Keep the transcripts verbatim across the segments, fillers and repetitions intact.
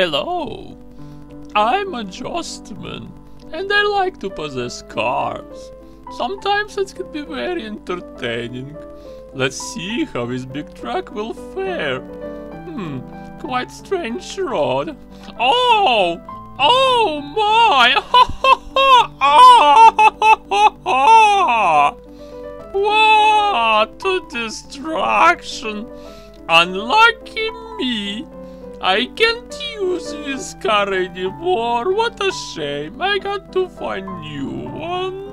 Hello, I'm a Ghostman, and I like to possess cars. Sometimes it can be very entertaining. Let's see how his big truck will fare. Hmm, quite strange road. Oh! Oh my! Ha ha ha! Ah, ha, ha, ha, ha. What a distraction! Unlucky me! I can't use this car anymore. What a shame! I got to find a new one.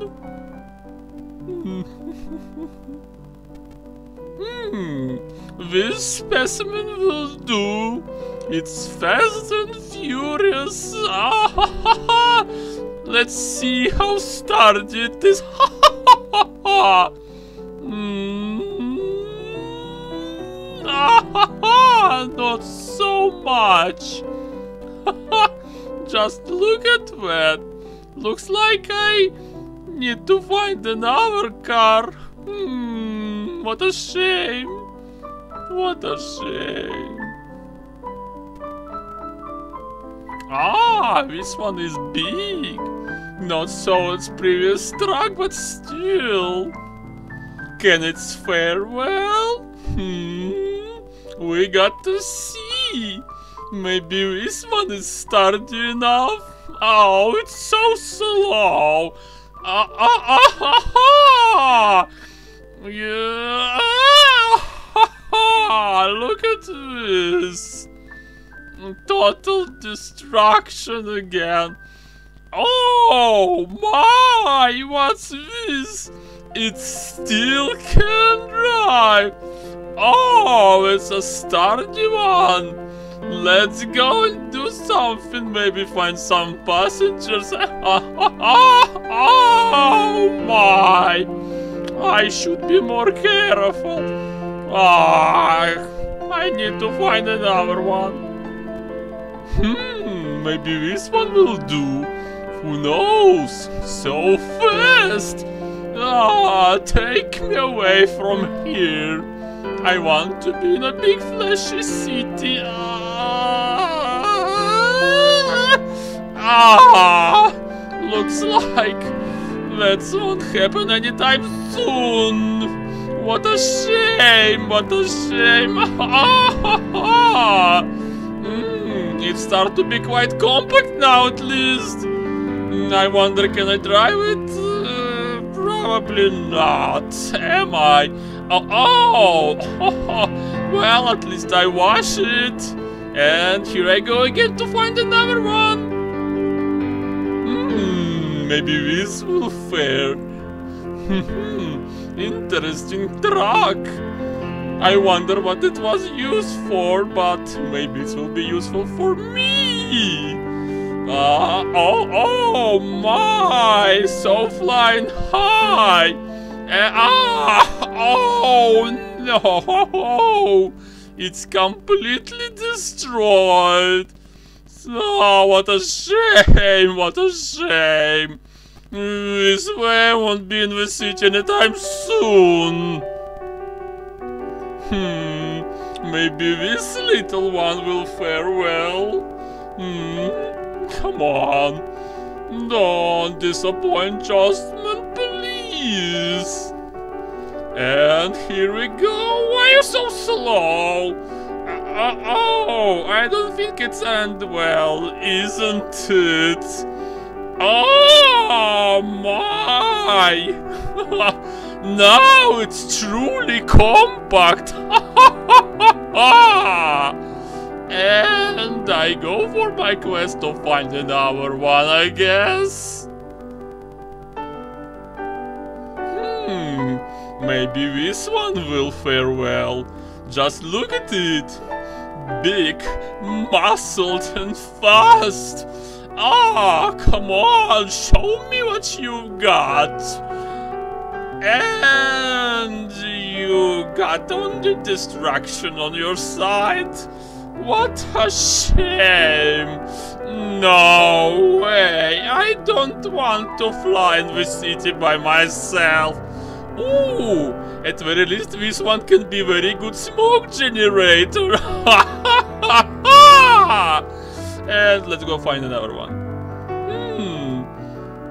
Hmm, this specimen will do. It's fast and furious. Ah, ha, ha, ha. Let's see how started it is. Ha ha ha ha. Mm-hmm. Ah, ha, ha. Not so much. Just look at that. Looks like I need to find another car. Hmm, what a shame. What a shame. Ah, this one is big. Not so its previous truck, but still. Can it fare well? Hmm, we got to see. Maybe this one is starting enough. Oh, it's so slow. Ah, ah, ah, ah, ah. Yeah. Ah, ah, look at this. Total destruction again. Oh my, what's this? It still can drive. Oh, it's a sturdy one. Let's go and do something. Maybe find some passengers. Oh my, I should be more careful. Oh, I need to find another one. Hmm, maybe this one will do. Who knows? So fast! Ah, take me away from here. I want to be in a big flashy city. Ah, ah. Looks like that won't happen anytime soon. What a shame, what a shame. Ah, ha, ha. It starts to be quite compact now, at least. I wonder, can I drive it? Uh, probably not. Am I? Oh, oh, oh, well, at least I wash it. And here I go again to find another one. Hmm, maybe this will fare. Interesting truck. I wonder what it was used for, but maybe it will be useful for me. Uh, oh, oh my! So flying high. Uh, ah, oh no! It's completely destroyed. Oh, what a shame! What a shame! This way won't be in the city anytime soon. Hmm, maybe this little one will fare well. Hmm, come on. Don't disappoint Ghostman, please. And here we go. Why are you so slow? Uh, oh, I don't think it's end well, isn't it? Oh my! Now it's truly compact. And I go for my quest to find another one, I guess. Hmm, maybe this one will fare well. Just look at it. Big, muscled and fast. Ah, come on, show me what you've got. And you got only destruction on your side. What a shame. No way. I don't want to fly in this city by myself. Ooh, at very least this one can be very good smoke generator. and let's go find another one. Hmm.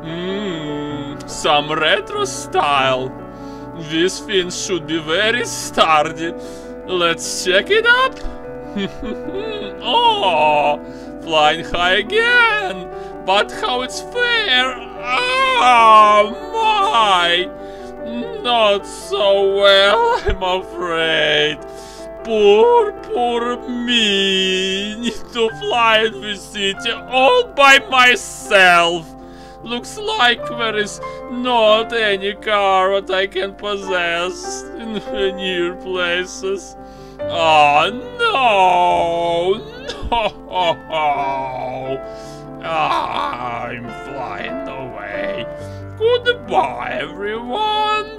Mm. Some retro style. These fins should be very sturdy. Let's check it up. Oh, flying high again. But how it's fair. Oh my. Not so well, I'm afraid. Poor, poor me. Need to fly in this city all by myself. Looks like there is not any car that I can possess in the near places. Oh no, no. Ah, I'm flying away. Goodbye, everyone.